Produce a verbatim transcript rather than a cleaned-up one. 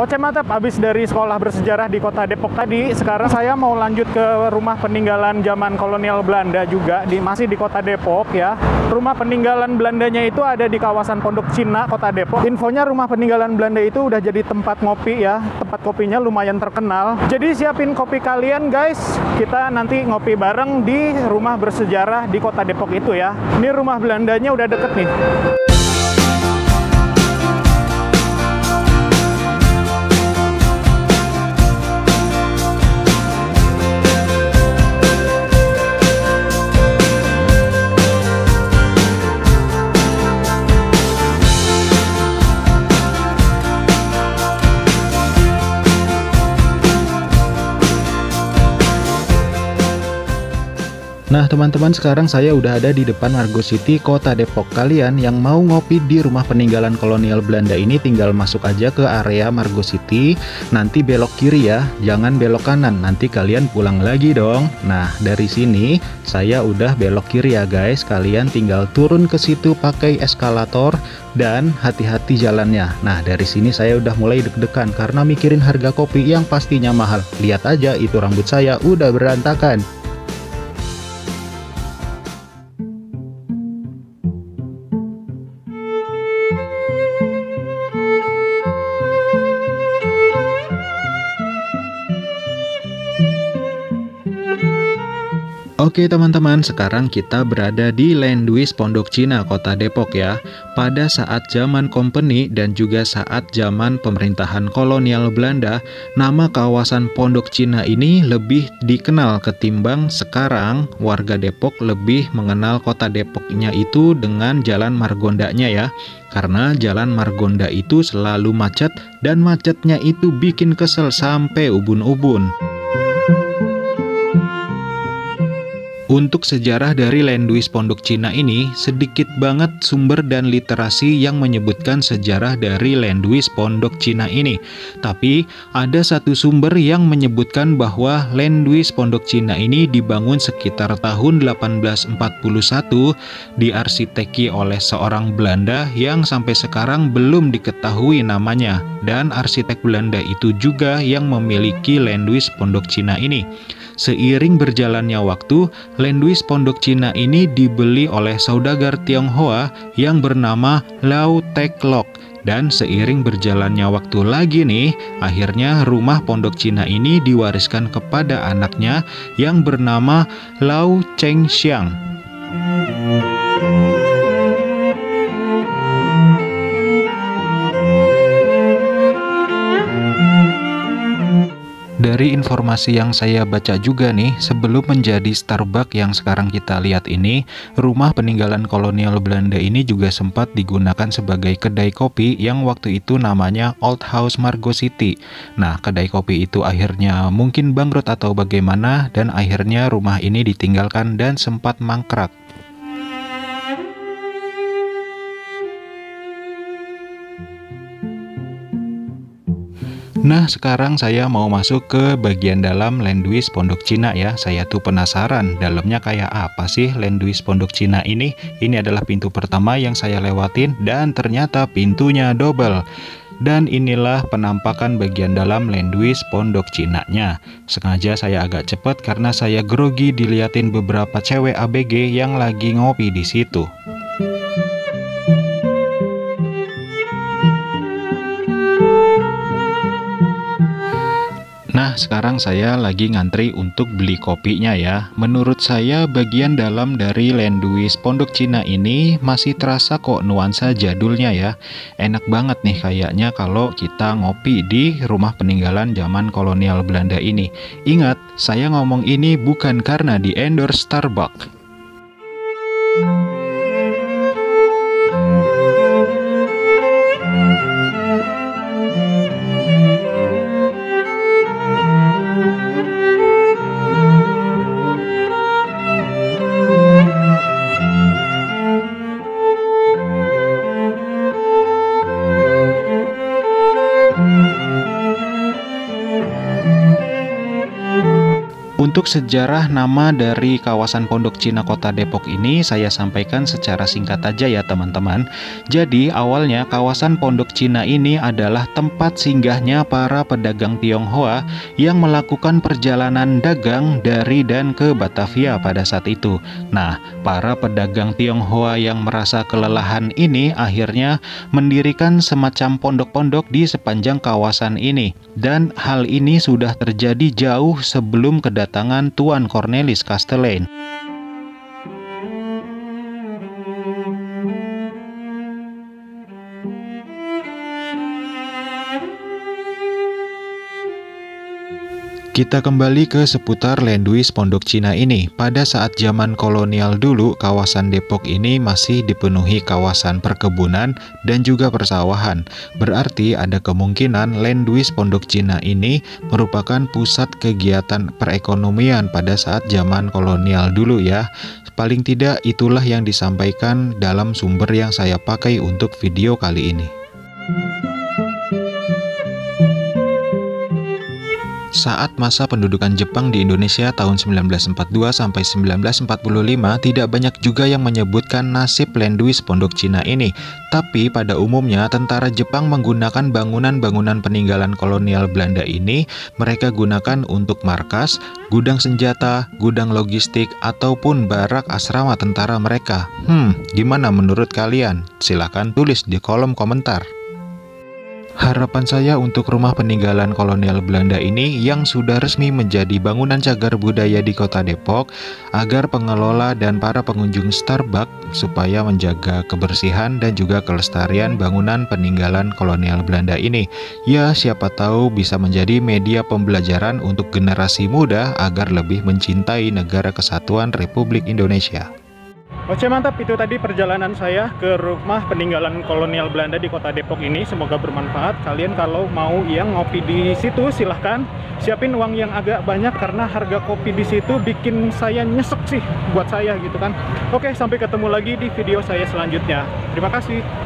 Oce Mantap, habis dari sekolah bersejarah di kota Depok tadi, sekarang saya mau lanjut ke rumah peninggalan zaman kolonial Belanda juga, di, masih di kota Depok ya. Rumah peninggalan Belandanya itu ada di kawasan Pondok Cina, kota Depok. Infonya rumah peninggalan Belanda itu udah jadi tempat ngopi ya, tempat kopinya lumayan terkenal. Jadi siapin kopi kalian guys, kita nanti ngopi bareng di rumah bersejarah di kota Depok itu ya. Ini rumah Belandanya udah deket nih. Nah teman-teman, sekarang saya udah ada di depan Margo City, kota Depok. Kalian yang mau ngopi di rumah peninggalan kolonial Belanda ini tinggal masuk aja ke area Margo City, nanti belok kiri ya, jangan belok kanan, nanti kalian pulang lagi dong. Nah dari sini saya udah belok kiri ya guys, kalian tinggal turun ke situ pakai eskalator dan hati-hati jalannya. Nah dari sini saya udah mulai deg-degan karena mikirin harga kopi yang pastinya mahal. Lihat aja itu rambut saya udah berantakan. Oke teman-teman, sekarang kita berada di Landhuis Pondok Cina, kota Depok ya. Pada saat zaman company dan juga saat zaman pemerintahan kolonial Belanda, nama kawasan Pondok Cina ini lebih dikenal ketimbang sekarang. Warga Depok lebih mengenal kota Depoknya itu dengan Jalan Margondanya ya. Karena Jalan Margonda itu selalu macet dan macetnya itu bikin kesel sampai ubun-ubun. Untuk sejarah dari Landhuis Pondok Cina ini, sedikit banget sumber dan literasi yang menyebutkan sejarah dari Landhuis Pondok Cina ini. Tapi, ada satu sumber yang menyebutkan bahwa Landhuis Pondok Cina ini dibangun sekitar tahun delapan belas empat puluh satu, diarsiteki oleh seorang Belanda yang sampai sekarang belum diketahui namanya. Dan arsitek Belanda itu juga yang memiliki Landhuis Pondok Cina ini. Seiring berjalannya waktu, Landhuis Pondok Cina ini dibeli oleh saudagar Tionghoa yang bernama Lau Teck Lok. Dan seiring berjalannya waktu lagi nih, akhirnya rumah Pondok Cina ini diwariskan kepada anaknya yang bernama Lau Cheng Siang. Dari informasi yang saya baca juga nih, sebelum menjadi Starbucks yang sekarang kita lihat ini, rumah peninggalan kolonial Belanda ini juga sempat digunakan sebagai kedai kopi yang waktu itu namanya Old House Margo City. Nah, kedai kopi itu akhirnya mungkin bangkrut atau bagaimana, dan akhirnya rumah ini ditinggalkan dan sempat mangkrak. Nah sekarang saya mau masuk ke bagian dalam Landhuis Pondok Cina ya. Saya tuh penasaran dalamnya kayak apa sih Landhuis Pondok Cina ini. Ini adalah pintu pertama yang saya lewatin dan ternyata pintunya double. Dan inilah penampakan bagian dalam Landhuis Pondok Cinanya. Sengaja saya agak cepat karena saya grogi diliatin beberapa cewek A B G yang lagi ngopi di situ. Nah sekarang saya lagi ngantri untuk beli kopinya ya. Menurut saya bagian dalam dari Landhuis Pondok Cina ini masih terasa kok nuansa jadulnya ya. Enak banget nih kayaknya kalau kita ngopi di rumah peninggalan zaman kolonial Belanda ini. Ingat, saya ngomong ini bukan karena di endorse Starbucks. Untuk sejarah nama dari kawasan Pondok Cina Kota Depok ini saya sampaikan secara singkat aja ya teman-teman. Jadi awalnya kawasan Pondok Cina ini adalah tempat singgahnya para pedagang Tionghoa yang melakukan perjalanan dagang dari dan ke Batavia pada saat itu. Nah, para pedagang Tionghoa yang merasa kelelahan ini akhirnya mendirikan semacam pondok-pondok di sepanjang kawasan ini. Dan hal ini sudah terjadi jauh sebelum kedatangan tangan Tuan Cornelis Castelain. Kita kembali ke seputar Landhuis Pondok Cina ini. Pada saat zaman kolonial dulu, kawasan Depok ini masih dipenuhi kawasan perkebunan dan juga persawahan. Berarti ada kemungkinan Landhuis Pondok Cina ini merupakan pusat kegiatan perekonomian pada saat zaman kolonial dulu ya. Paling tidak itulah yang disampaikan dalam sumber yang saya pakai untuk video kali ini. Saat masa pendudukan Jepang di Indonesia tahun seribu sembilan ratus empat puluh dua sampai seribu sembilan ratus empat puluh lima, tidak banyak juga yang menyebutkan nasib Landhuis Pondok Cina ini. Tapi pada umumnya tentara Jepang menggunakan bangunan-bangunan peninggalan kolonial Belanda ini, mereka gunakan untuk markas, gudang senjata, gudang logistik, ataupun barak asrama tentara mereka. Hmm, gimana menurut kalian? Silahkan tulis di kolom komentar. Harapan saya untuk rumah peninggalan kolonial Belanda ini yang sudah resmi menjadi bangunan cagar budaya di Kota Depok, agar pengelola dan para pengunjung Starbucks supaya menjaga kebersihan dan juga kelestarian bangunan peninggalan kolonial Belanda ini. Ya, siapa tahu bisa menjadi media pembelajaran untuk generasi muda agar lebih mencintai Negara Kesatuan Republik Indonesia. Oke mantap, itu tadi perjalanan saya ke rumah peninggalan kolonial Belanda di Kota Depok ini. Semoga bermanfaat. Kalian kalau mau yang ngopi di situ silahkan siapin uang yang agak banyak, karena harga kopi di situ bikin saya nyesek sih buat saya gitu kan. Oke, sampai ketemu lagi di video saya selanjutnya. Terima kasih.